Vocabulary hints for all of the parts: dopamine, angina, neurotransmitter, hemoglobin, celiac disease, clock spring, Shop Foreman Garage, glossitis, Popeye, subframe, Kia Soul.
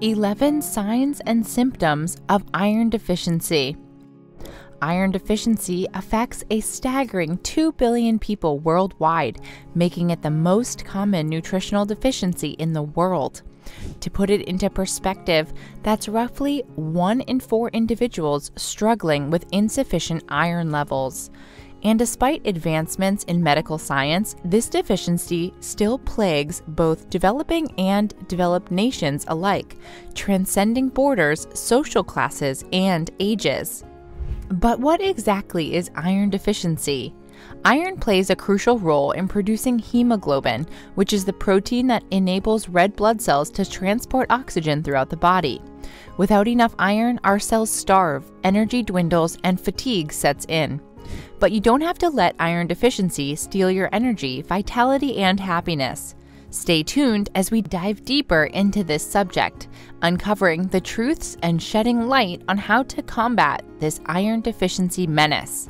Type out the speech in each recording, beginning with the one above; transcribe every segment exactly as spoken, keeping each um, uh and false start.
eleven signs and symptoms of iron deficiency. Iron deficiency affects a staggering two billion people worldwide, making it the most common nutritional deficiency in the world. To put it into perspective, that's roughly one in four individuals struggling with insufficient iron levels. And despite advancements in medical science, this deficiency still plagues both developing and developed nations alike, transcending borders, social classes, and ages. But what exactly is iron deficiency? Iron plays a crucial role in producing hemoglobin, which is the protein that enables red blood cells to transport oxygen throughout the body. Without enough iron, our cells starve, energy dwindles, and fatigue sets in. But you don't have to let iron deficiency steal your energy, vitality, and happiness. Stay tuned as we dive deeper into this subject, uncovering the truths and shedding light on how to combat this iron deficiency menace.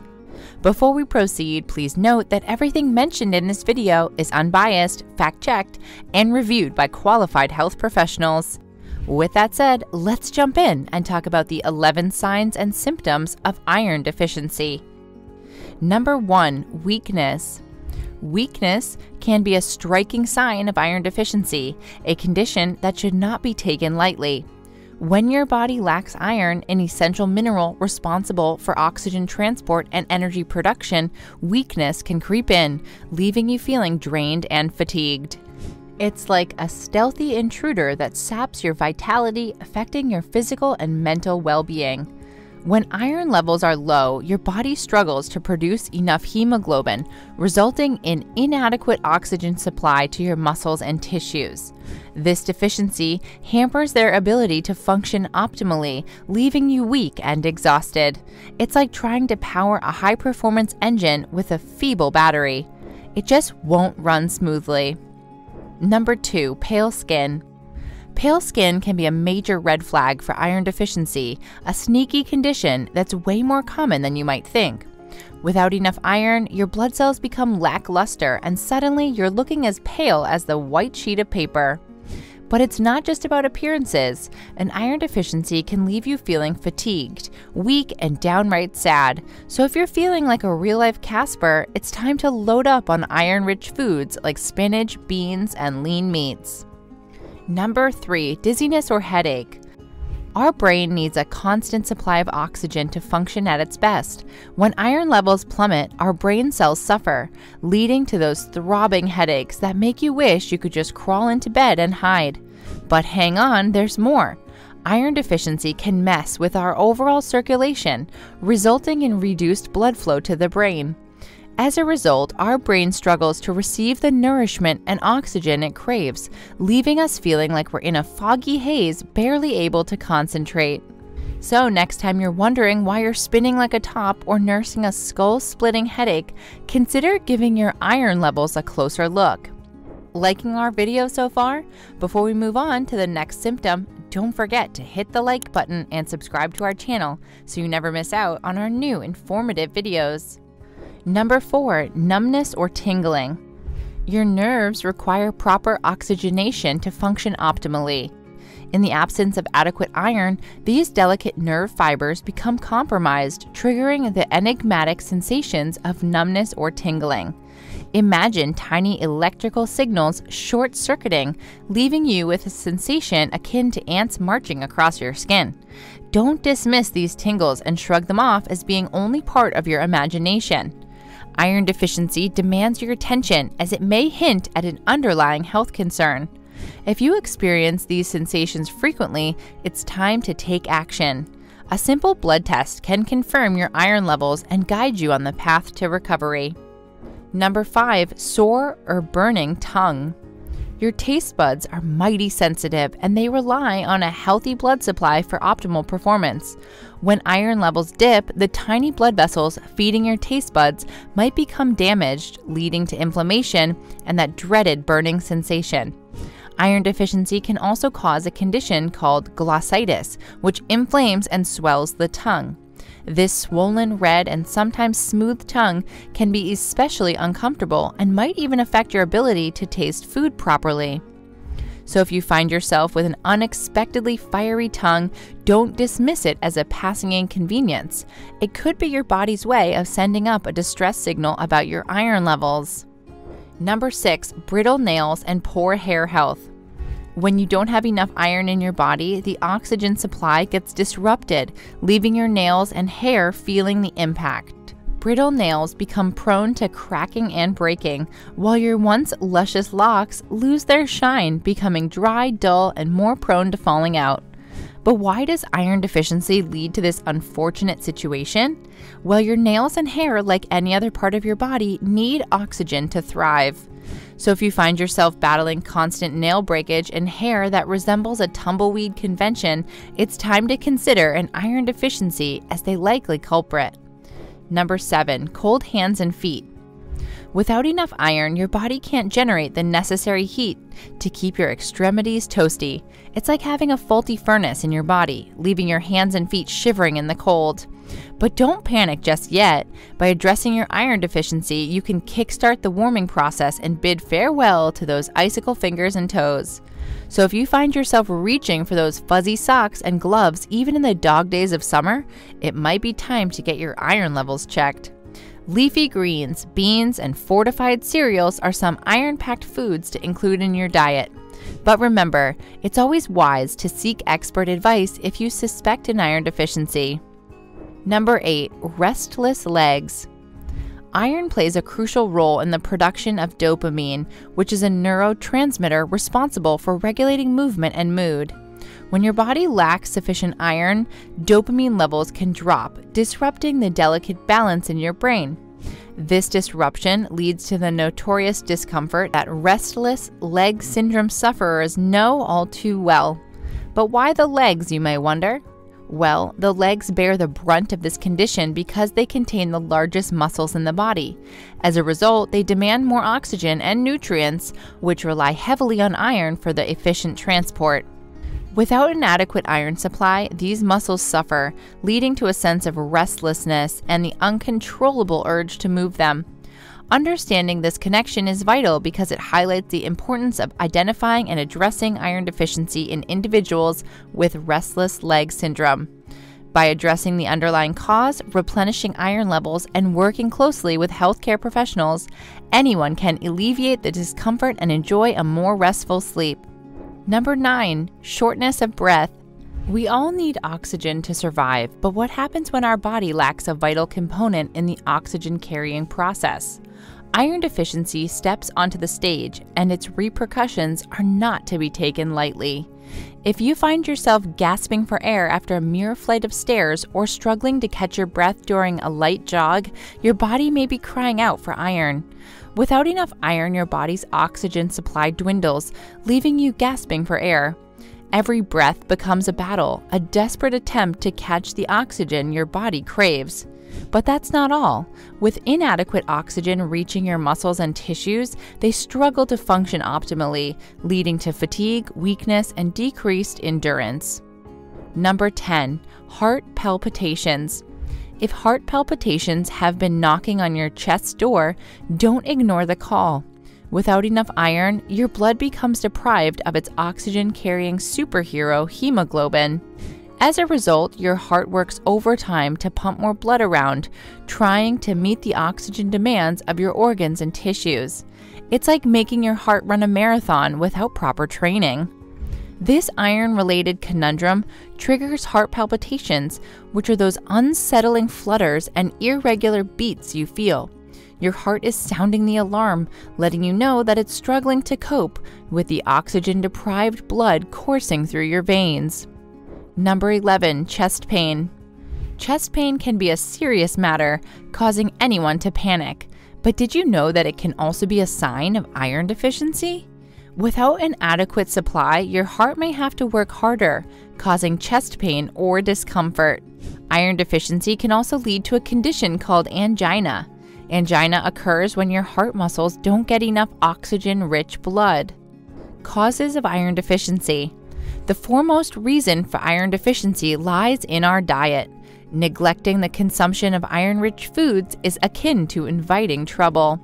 Before we proceed, please note that everything mentioned in this video is unbiased, fact-checked, and reviewed by qualified health professionals. With that said, let's jump in and talk about the eleven signs and symptoms of iron deficiency. Number one, weakness. Weakness can be a striking sign of iron deficiency, a condition that should not be taken lightly. When your body lacks iron, an essential mineral responsible for oxygen transport and energy production, weakness can creep in, leaving you feeling drained and fatigued. It's like a stealthy intruder that saps your vitality, affecting your physical and mental well-being. When iron levels are low, your body struggles to produce enough hemoglobin, resulting in inadequate oxygen supply to your muscles and tissues. This deficiency hampers their ability to function optimally, leaving you weak and exhausted. It's like trying to power a high-performance engine with a feeble battery. It just won't run smoothly. Number two, pale skin. Pale skin can be a major red flag for iron deficiency, a sneaky condition that's way more common than you might think. Without enough iron, your blood cells become lackluster and suddenly you're looking as pale as the white sheet of paper. But it's not just about appearances. An iron deficiency can leave you feeling fatigued, weak, and downright sad. So if you're feeling like a real-life Casper, it's time to load up on iron-rich foods like spinach, beans, and lean meats. Number three, dizziness or headache. Our brain needs a constant supply of oxygen to function at its best. When iron levels plummet, our brain cells suffer, leading to those throbbing headaches that make you wish you could just crawl into bed and hide. But hang on, there's more. Iron deficiency can mess with our overall circulation, resulting in reduced blood flow to the brain. As a result, our brain struggles to receive the nourishment and oxygen it craves, leaving us feeling like we're in a foggy haze, barely able to concentrate. So next time you're wondering why you're spinning like a top or nursing a skull-splitting headache, consider giving your iron levels a closer look. Liking our video so far? Before we move on to the next symptom, don't forget to hit the like button and subscribe to our channel so you never miss out on our new informative videos. Number four, numbness or tingling. Your nerves require proper oxygenation to function optimally. In the absence of adequate iron, these delicate nerve fibers become compromised, triggering the enigmatic sensations of numbness or tingling. Imagine tiny electrical signals short-circuiting, leaving you with a sensation akin to ants marching across your skin. Don't dismiss these tingles and shrug them off as being only part of your imagination. Iron deficiency demands your attention as it may hint at an underlying health concern. If you experience these sensations frequently, it's time to take action. A simple blood test can confirm your iron levels and guide you on the path to recovery. Number five, sore or burning tongue. Your taste buds are mighty sensitive and they rely on a healthy blood supply for optimal performance. When iron levels dip, the tiny blood vessels feeding your taste buds might become damaged, leading to inflammation and that dreaded burning sensation. Iron deficiency can also cause a condition called glossitis, which inflames and swells the tongue. This swollen, red, and sometimes smooth tongue can be especially uncomfortable and might even affect your ability to taste food properly. So if you find yourself with an unexpectedly fiery tongue, don't dismiss it as a passing inconvenience. It could be your body's way of sending up a distress signal about your iron levels. Number six, brittle nails and poor hair health. When you don't have enough iron in your body, the oxygen supply gets disrupted, leaving your nails and hair feeling the impact. Brittle nails become prone to cracking and breaking, while your once luscious locks lose their shine, becoming dry, dull, and more prone to falling out. But why does iron deficiency lead to this unfortunate situation? Well, your nails and hair, like any other part of your body, need oxygen to thrive. So if you find yourself battling constant nail breakage and hair that resembles a tumbleweed convention, it's time to consider an iron deficiency as the likely culprit. Number seven, cold hands and feet. Without enough iron, your body can't generate the necessary heat to keep your extremities toasty. It's like having a faulty furnace in your body, leaving your hands and feet shivering in the cold. But don't panic just yet. By addressing your iron deficiency, you can kickstart the warming process and bid farewell to those icicle fingers and toes. So if you find yourself reaching for those fuzzy socks and gloves even in the dog days of summer, it might be time to get your iron levels checked. Leafy greens, beans, and fortified cereals are some iron-packed foods to include in your diet. But remember, it's always wise to seek expert advice if you suspect an iron deficiency. Number eight, restless legs. Iron plays a crucial role in the production of dopamine, which is a neurotransmitter responsible for regulating movement and mood. When your body lacks sufficient iron, dopamine levels can drop, disrupting the delicate balance in your brain. This disruption leads to the notorious discomfort that restless leg syndrome sufferers know all too well. But why the legs, you may wonder? Well, the legs bear the brunt of this condition because they contain the largest muscles in the body. As a result, they demand more oxygen and nutrients, which rely heavily on iron for the efficient transport. Without an adequate iron supply, these muscles suffer, leading to a sense of restlessness and the uncontrollable urge to move them. Understanding this connection is vital because it highlights the importance of identifying and addressing iron deficiency in individuals with restless leg syndrome. By addressing the underlying cause, replenishing iron levels, and working closely with healthcare professionals, anyone can alleviate the discomfort and enjoy a more restful sleep. Number nine, shortness of breath. We all need oxygen to survive, but what happens when our body lacks a vital component in the oxygen-carrying process? Iron deficiency steps onto the stage, and its repercussions are not to be taken lightly. If you find yourself gasping for air after a mere flight of stairs or struggling to catch your breath during a light jog, your body may be crying out for iron. Without enough iron, your body's oxygen supply dwindles, leaving you gasping for air. Every breath becomes a battle, a desperate attempt to catch the oxygen your body craves. But that's not all. With inadequate oxygen reaching your muscles and tissues, they struggle to function optimally, leading to fatigue, weakness, and decreased endurance. Number ten, heart palpitations. If heart palpitations have been knocking on your chest's door, don't ignore the call. Without enough iron, your blood becomes deprived of its oxygen-carrying superhero hemoglobin. As a result, your heart works overtime to pump more blood around, trying to meet the oxygen demands of your organs and tissues. It's like making your heart run a marathon without proper training. This iron-related conundrum triggers heart palpitations, which are those unsettling flutters and irregular beats you feel. Your heart is sounding the alarm, letting you know that it's struggling to cope with the oxygen-deprived blood coursing through your veins. Number eleven, chest pain. Chest pain can be a serious matter, causing anyone to panic. But did you know that it can also be a sign of iron deficiency? Without an adequate supply, your heart may have to work harder, causing chest pain or discomfort. Iron deficiency can also lead to a condition called angina. Angina occurs when your heart muscles don't get enough oxygen-rich blood. Causes of iron deficiency. The foremost reason for iron deficiency lies in our diet. Neglecting the consumption of iron-rich foods is akin to inviting trouble.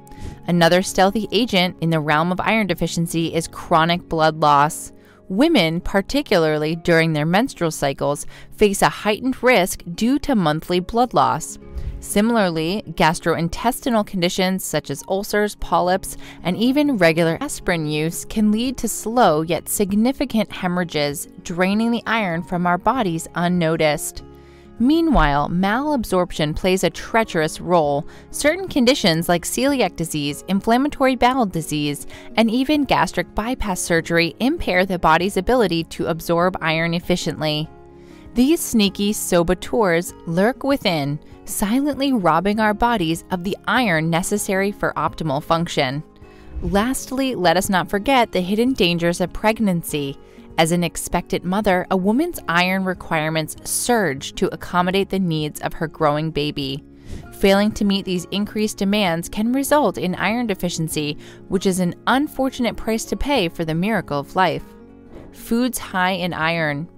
Another stealthy agent in the realm of iron deficiency is chronic blood loss. Women, particularly during their menstrual cycles, face a heightened risk due to monthly blood loss. Similarly, gastrointestinal conditions such as ulcers, polyps, and even regular aspirin use can lead to slow yet significant hemorrhages, draining the iron from our bodies unnoticed. Meanwhile, malabsorption plays a treacherous role. Certain conditions like celiac disease, inflammatory bowel disease, and even gastric bypass surgery impair the body's ability to absorb iron efficiently. These sneaky saboteurs lurk within, silently robbing our bodies of the iron necessary for optimal function. Lastly, let us not forget the hidden dangers of pregnancy. As an expectant mother, a woman's iron requirements surge to accommodate the needs of her growing baby. Failing to meet these increased demands can result in iron deficiency, which is an unfortunate price to pay for the miracle of life. Foods high in iron.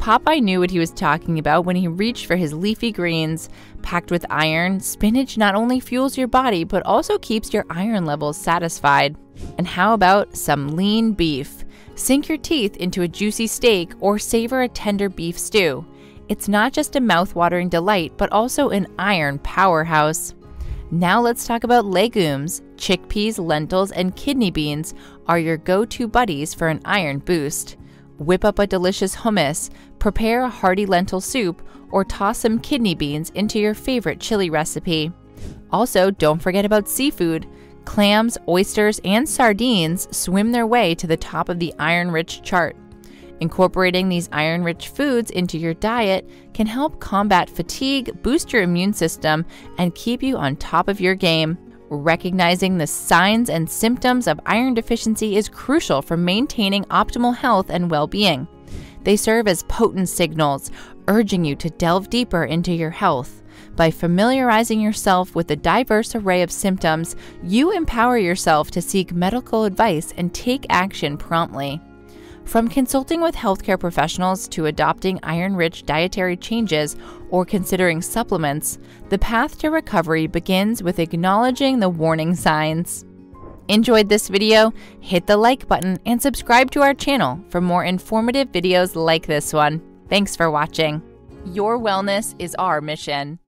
Popeye knew what he was talking about when he reached for his leafy greens. Packed with iron, spinach not only fuels your body but also keeps your iron levels satisfied. And how about some lean beef? Sink your teeth into a juicy steak or savor a tender beef stew. It's not just a mouth-watering delight, but also an iron powerhouse. Now let's talk about legumes. Chickpeas, lentils, and kidney beans are your go-to buddies for an iron boost. Whip up a delicious hummus, prepare a hearty lentil soup, or toss some kidney beans into your favorite chili recipe. Also, don't forget about seafood. Clams, oysters, and sardines swim their way to the top of the iron-rich chart. Incorporating these iron-rich foods into your diet can help combat fatigue, boost your immune system, and keep you on top of your game. Recognizing the signs and symptoms of iron deficiency is crucial for maintaining optimal health and well-being. They serve as potent signals, urging you to delve deeper into your health. By familiarizing yourself with a diverse array of symptoms, you empower yourself to seek medical advice and take action promptly. From consulting with healthcare professionals to adopting iron-rich dietary changes or considering supplements, the path to recovery begins with acknowledging the warning signs. Enjoyed this video? Hit the like button and subscribe to our channel for more informative videos like this one. Thanks for watching. Your wellness is our mission.